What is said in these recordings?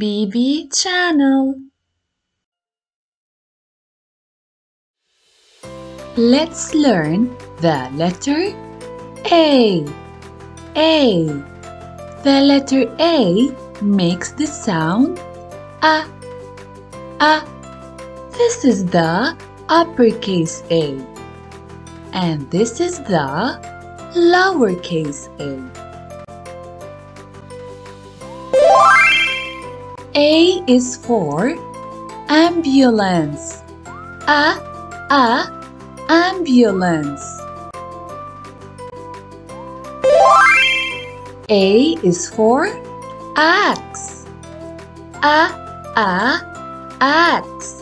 BeeBee Channel. Let's learn the letter A. A. The letter A makes the sound A. A. This is the uppercase A. And this is the lowercase a. A is for ambulance. A, ambulance. A is for axe. A, axe.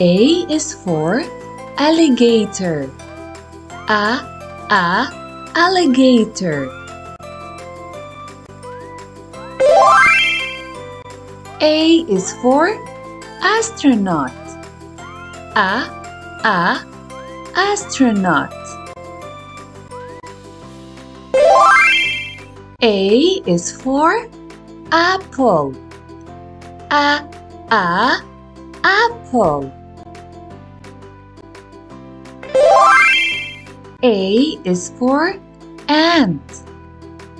A is for alligator. A, alligator. A is for astronaut. A, astronaut. A is for apple. A, apple. A is for ant.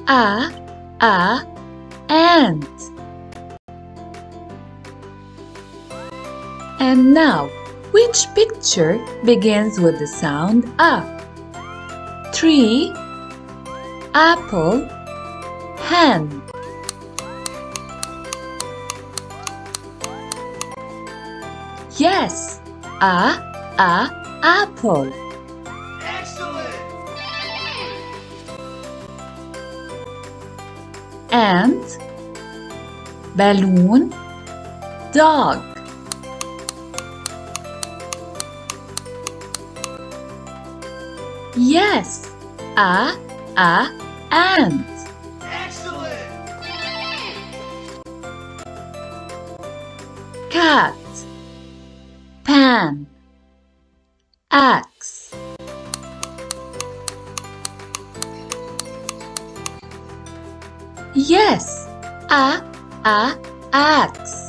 A, ant. And now, which picture begins with the sound A? Tree, apple, hand. Yes, A, apple. Excellent! Ant, balloon, dog. Yes, A, ant. Excellent! Cat, pan, axe. Yes, A, axe.